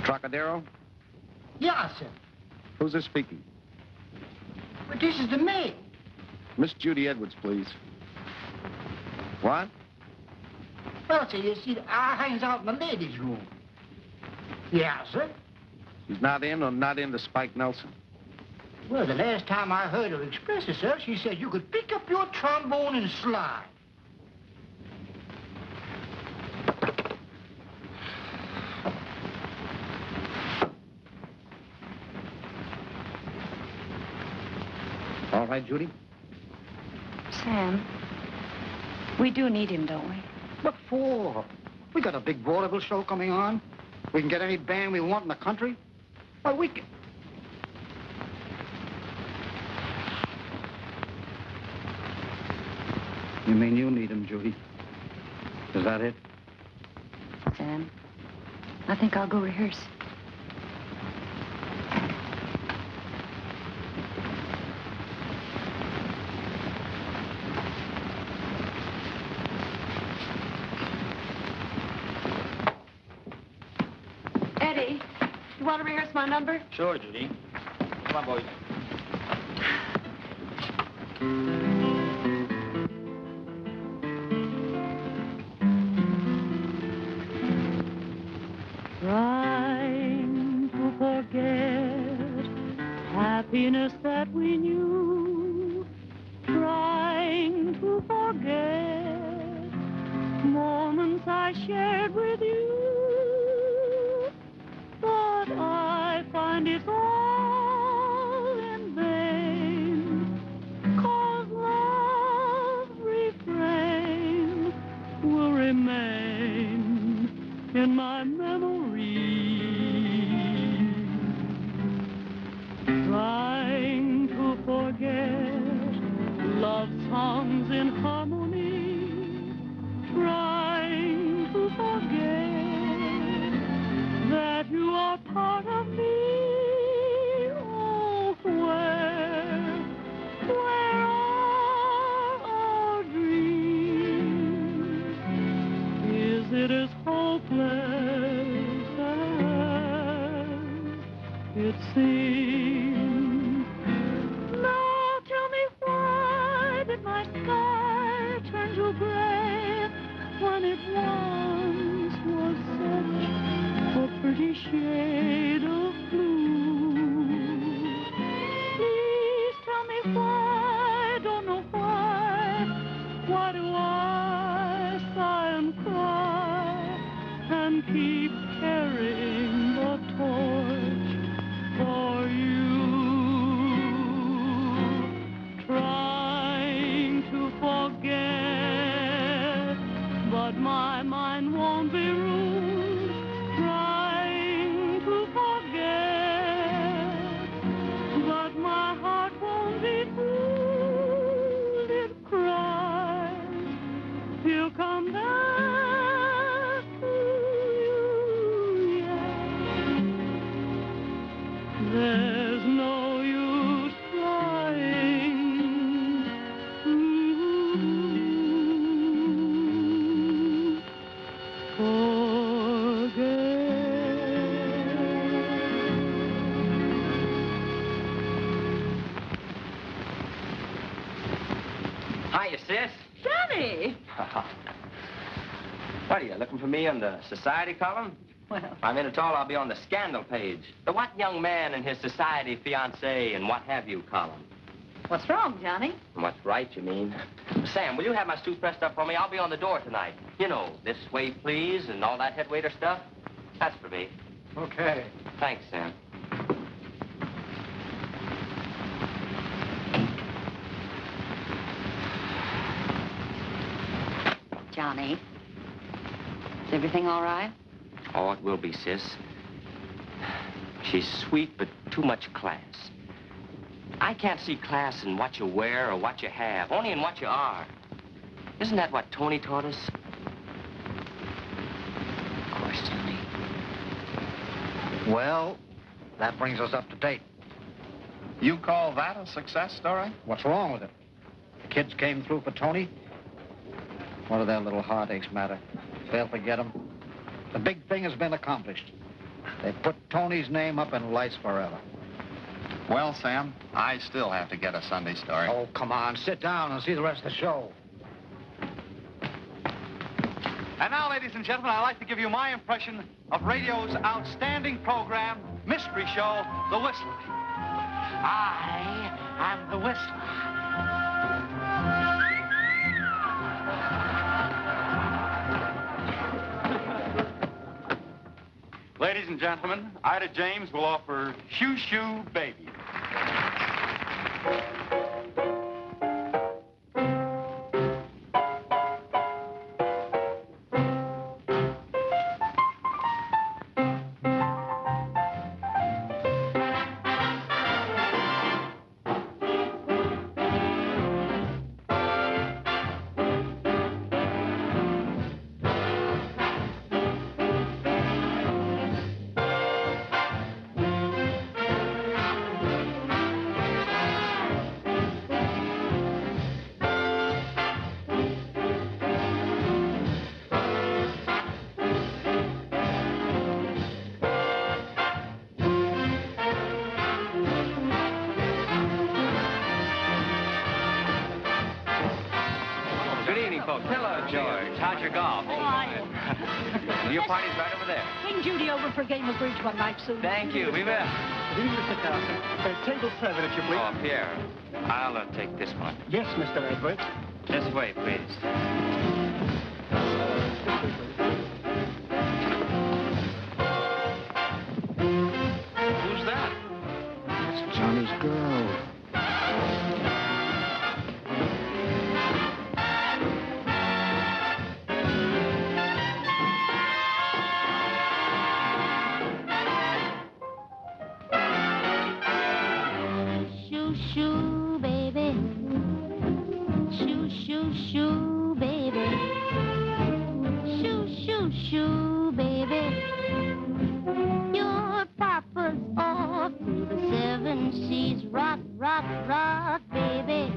Trocadero? Yeah, sir. Who's this speaking? But this is the maid. Miss Judy Edwards, please. What? Well, sir, you see, I hangs out in the ladies' room. Yeah, sir. She's not in or not in to Spike Nelson? Well, the last time I heard her express herself, she said you could pick up your trombone and slide. All right, Judy? Sam, we do need him, don't we? What for? We got a big vaudeville show coming on. We can get any band we want in the country. Why, we can... You mean you need him, Judy? Is that it? Sam, I think I'll go rehearse. Want to rehearse my number? Sure, Judy. Come on, boys. Trying to forget happiness that we knew. Trying to forget moments I shared with you. I find it's all in vain, 'cause love's refrain will remain in my memory. Trying to forget love songs in heart. thought of me? Oh, where, where are our dreams? Is it as hopeless as it seems? Now tell me why did my sky turn to gray when it once was such a pretty shade of blue? Please tell me why, don't know why, why do I sigh and cry and keep carrying the torch for you? Trying to forget, but my mind won't be rude. Trying to forget, but my heart won't be cooled. It cries, he'll come back to you, yeah. There's no use trying. Mm-hmm. Hiya, sis. Johnny! What are you, looking for me on the society column? Well, I'm in at all, I'll be on the scandal page. The what young man and his society fiancé and what have you column. what's wrong, Johnny? What's right, you mean? Sam, will you have my suit pressed up for me? I'll be on the door tonight. You know, this way, please, and all that head waiter stuff. That's for me. Okay. Thanks, Sam. Johnny, is everything all right? Oh, it will be, sis. She's sweet, but too much class. I can't see class in what you wear or what you have, only in what you are. Isn't that what Tony taught us? Of course, Johnny. Well, that brings us up to date. You call that a success, Dory? What's wrong with it? The kids came through for Tony. What do their little heartaches matter? They'll forget them. The big thing has been accomplished. They put Tony's name up in lights forever. Well, Sam, I still have to get a Sunday story. Oh, come on, sit down and see the rest of the show. And now, ladies and gentlemen, I'd like to give you my impression of radio's outstanding program, mystery show, The Whistler. I am The Whistler. Ladies and gentlemen, Ida James will offer Shoo Shoo Baby. One night soon. Thank you. We will. Please, Mister Carson. Uh, table seven, if you please. Oh, Pierre. I'll uh, take this one. Yes, Mister Edwards. This way, please. Who's that? That's Johnny's girl. rock, rock, baby.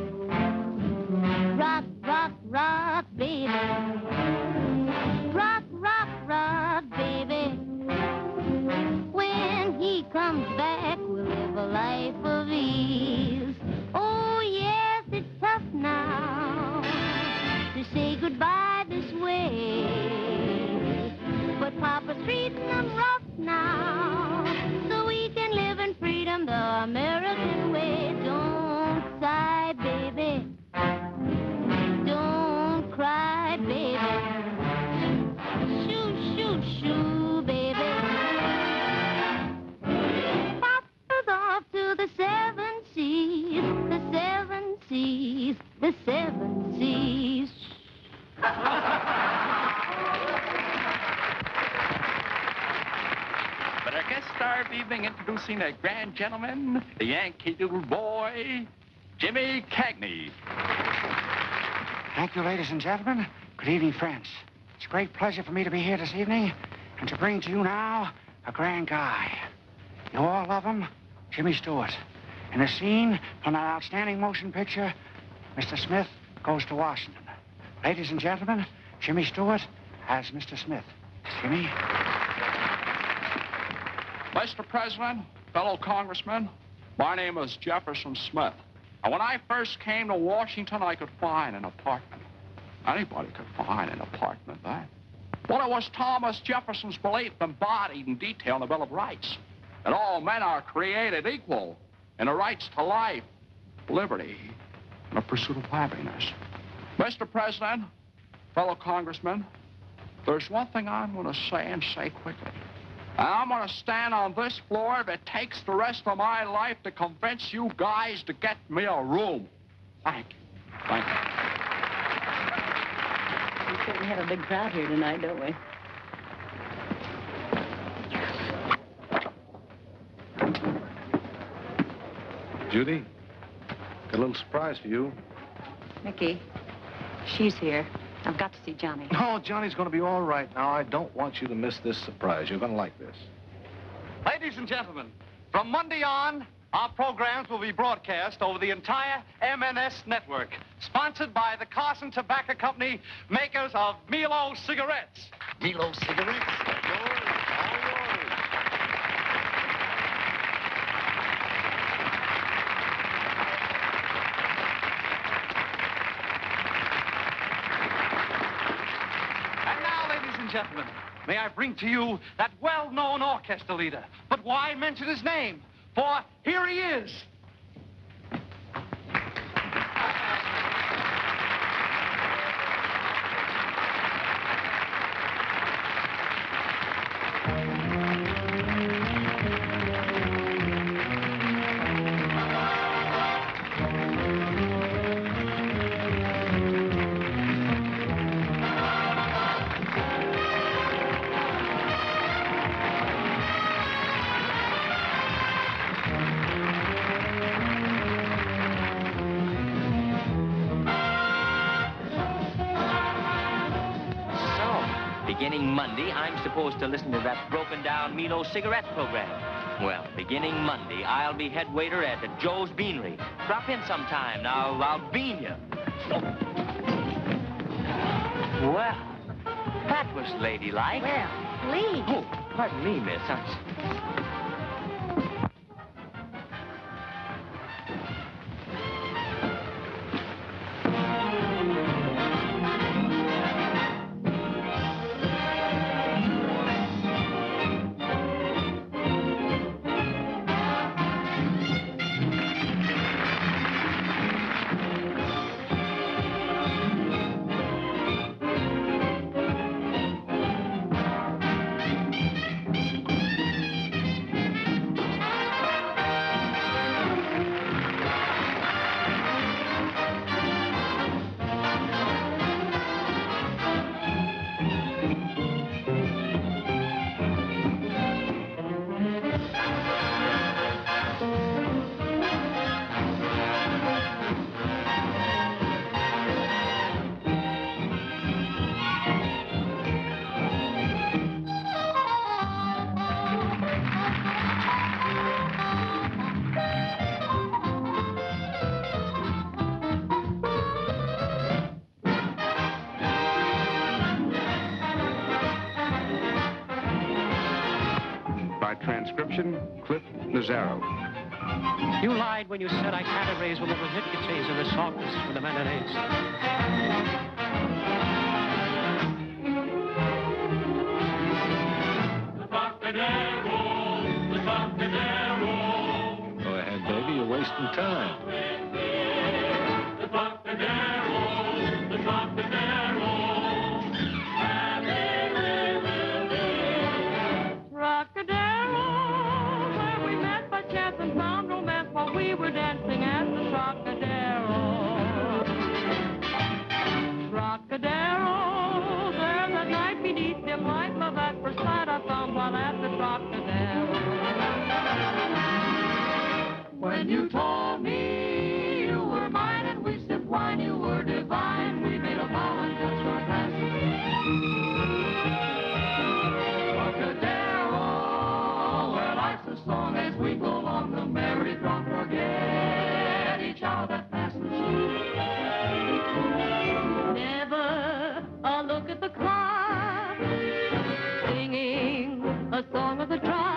Rock, rock, rock, baby. Rock, rock, rock, baby. When he comes back, we'll live a life of ease. Oh, yes, it's tough now to say goodbye this way. But Papa's treating them rough now, so we can live in freedom the American way. Don't sigh, baby. Don't cry, baby. Shoo, shoo, shoo, baby. Papa's off to the seven seas, the seven seas, the seven seas. But our guest star of the evening, introducing a grand gentleman, the Yankee Doodle Boy, Jimmy Cagney. Thank you, ladies and gentlemen. Good evening, friends. It's a great pleasure for me to be here this evening and to bring to you now a grand guy. You all love him, Jimmy Stewart, in a scene from that outstanding motion picture, Mister Smith Goes to Washington. Ladies and gentlemen, Jimmy Stewart as Mister Smith. Jimmy. Mister President, fellow congressmen, my name is Jefferson Smith. And when I first came to Washington, I could find an apartment. Anybody could find an apartment then. Well, it was Thomas Jefferson's belief embodied in detail in the Bill of Rights that all men are created equal in the rights to life, liberty, and the pursuit of happiness. Mister President, fellow congressmen, there's one thing I'm going to say and say quickly. And I'm going to stand on this floor if it takes the rest of my life to convince you guys to get me a room. Thank you. Thank you. We certainly have a big crowd here tonight, don't we? Judy, got a little surprise for you. Mickey, she's here. I've got to see Johnny. No, Johnny's going to be all right now. I don't want you to miss this surprise. You're going to like this. Ladies and gentlemen, from Monday on, our programs will be broadcast over the entire M N S network, sponsored by the Carson Tobacco Company, makers of Milo cigarettes. Milo cigarettes? All yours. All yours. Gentlemen, may I bring to you that well-known orchestra leader, but why mention his name? For here he is. I'm supposed to listen to that broken-down Milo cigarette program. Well, beginning Monday, I'll be head waiter at the Joe's Beanery. Drop in sometime, now I'll bean you. Oh. Well, that was ladylike. Well, please. Oh, pardon me, miss. I'm... Production, Cliff Nazaro. You lied when you said I can't erase what was hit Kitches and the softness for the M N S. Go ahead, baby, you're wasting time. The Trocadero, the Trocadero, Trocadero, where we met by chance and found romance while we were dancing at the Trocadero. Trocadero, there that night beneath dim light, love at first sight I found while at the Trocadero. When you told me you were mine and we sipped wine, you were divine. We made a vow and touched our glasses. Trocadero, where life's a song as we go along, the merry drum, forget each hour that passes. Never a look at the clock, singing a song of the trot.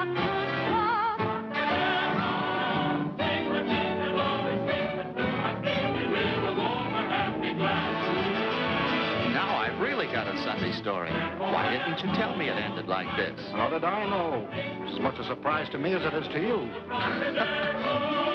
Got a Sunday story. Why didn't you tell me it ended like this? How did I know? It's as much a surprise to me as it is to you.